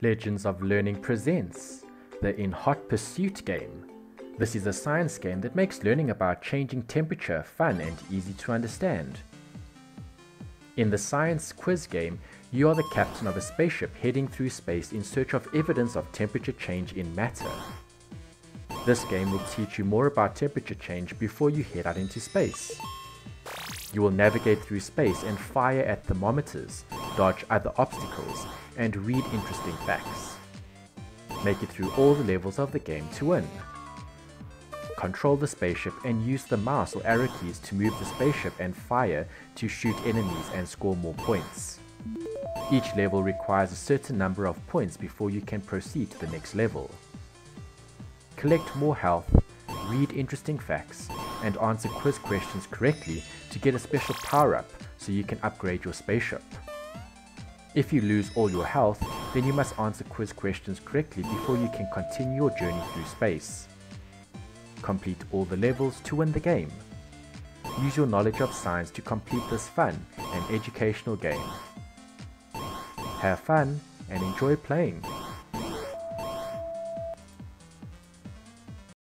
Legends of Learning presents the In Hot Pursuit game. This is a science game that makes learning about changing temperature fun and easy to understand. In the science quiz game, you are the captain of a spaceship heading through space in search of evidence of temperature change in matter. This game will teach you more about temperature change before you head out into space. You will navigate through space and fire at thermometers, dodge other obstacles, and read interesting facts. Make it through all the levels of the game to win. Control the spaceship and use the mouse or arrow keys to move the spaceship and fire to shoot enemies and score more points. Each level requires a certain number of points before you can proceed to the next level. Collect more health, read interesting facts, and answer quiz questions correctly to get a special power-up so you can upgrade your spaceship. If you lose all your health, then you must answer quiz questions correctly before you can continue your journey through space. Complete all the levels to win the game. Use your knowledge of science to complete this fun and educational game. Have fun and enjoy playing!